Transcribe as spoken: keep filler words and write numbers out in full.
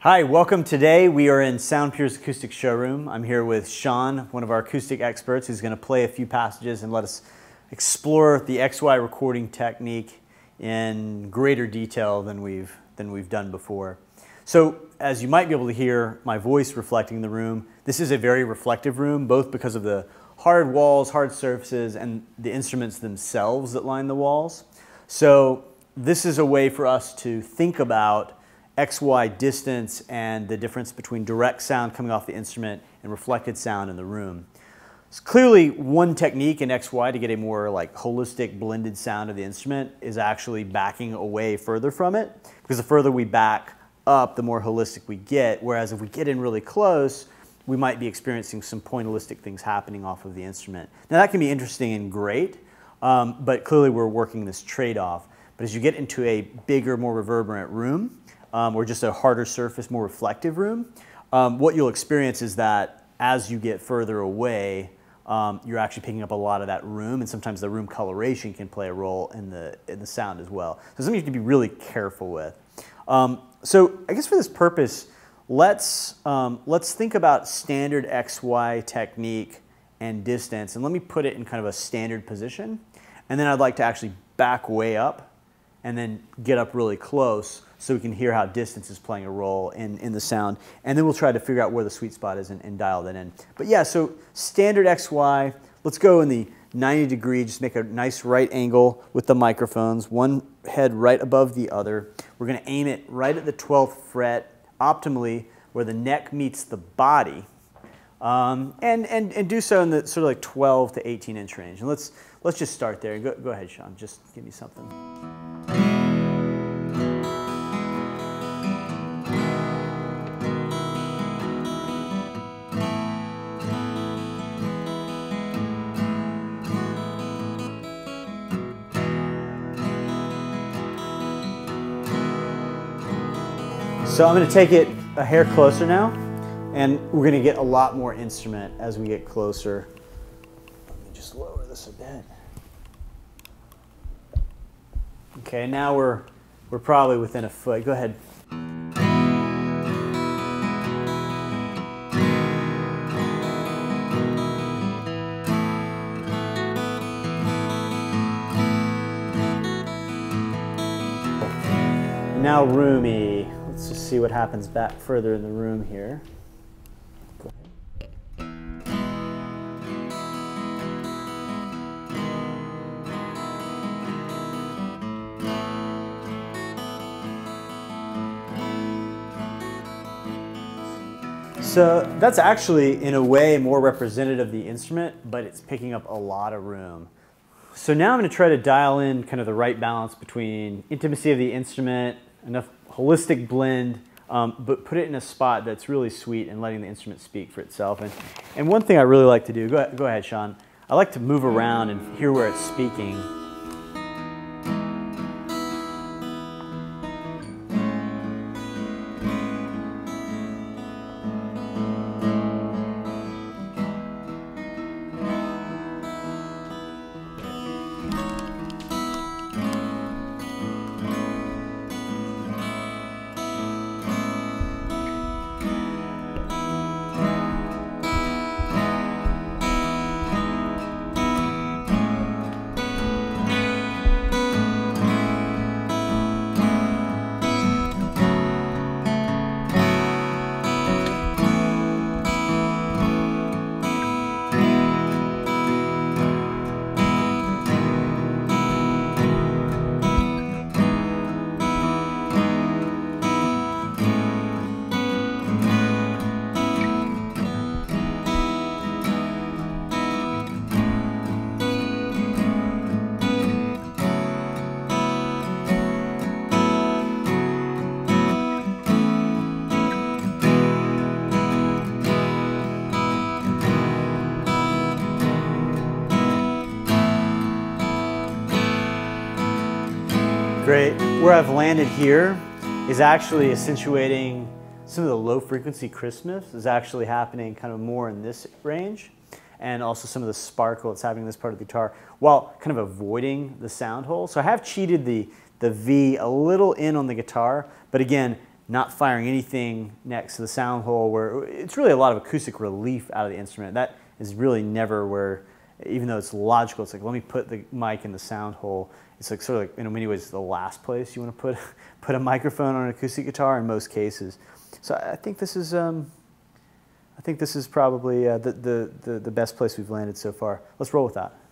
Hi, welcome today. We are in SoundPure's acoustic showroom. I'm here with Sean, one of our acoustic experts, who's gonna play a few passages and let us explore the X Y recording technique in greater detail than we've, than we've done before. So, as you might be able to hear my voice reflecting the room, this is a very reflective room, both because of the hard walls, hard surfaces, and the instruments themselves that line the walls. So, this is a way for us to think about X Y distance and the difference between direct sound coming off the instrument and reflected sound in the room. It's clearly one technique in X Y to get a more like holistic blended sound of the instrument is actually backing away further from it, because the further we back up, the more holistic we get, whereas if we get in really close, we might be experiencing some pointillistic things happening off of the instrument. Now that can be interesting and great, um, but clearly we're working this trade-off. But as you get into a bigger, more reverberant room, Um, or just a harder surface, more reflective room, um, what you'll experience is that as you get further away, um, you're actually picking up a lot of that room, and sometimes the room coloration can play a role in the, in the sound as well. So something you have to be really careful with. Um, so I guess for this purpose, let's, um, let's think about standard X Y technique and distance, and let me put it in kind of a standard position, and then I'd like to actually back way up and then get up really close so we can hear how distance is playing a role in, in the sound. And then we'll try to figure out where the sweet spot is and, and dial that in. But yeah, so standard X Y, let's go in the ninety degree, just make a nice right angle with the microphones, one head right above the other. We're gonna aim it right at the twelfth fret, optimally, where the neck meets the body. Um, and, and, and do so in the sort of like twelve to eighteen inch range. And let's, let's just start there. Go, go ahead, Sean, just give me something. So I'm going to take it a hair closer now, and we're going to get a lot more instrument as we get closer. Let me just lower this a bit. Okay, now we're, we're probably within a foot. Go ahead. Now roomy. Let's just see what happens back further in the room here. Go ahead. So that's actually, in a way, more representative of the instrument, but it's picking up a lot of room. So now I'm going to try to dial in kind of the right balance between intimacy of the instrument, enough holistic blend, um, but put it in a spot that's really sweet and letting the instrument speak for itself. And, and one thing I really like to do, go, go ahead, Sean, I like to move around and hear where it's speaking. Great. Where I've landed here is actually accentuating some of the low frequency crispness is actually happening kind of more in this range, and also some of the sparkle that's happening in this part of the guitar while kind of avoiding the sound hole. So I have cheated the, the V a little in on the guitar, but again, not firing anything next to the sound hole, where it's really a lot of acoustic relief out of the instrument. That is really never where, even though it's logical, it's like, let me put the mic in the sound hole. It's like sort of like, in many ways, the last place you want to put, put a microphone on an acoustic guitar in most cases. So I think this is, um, I think this is probably uh, the, the, the, the best place we've landed so far. Let's roll with that.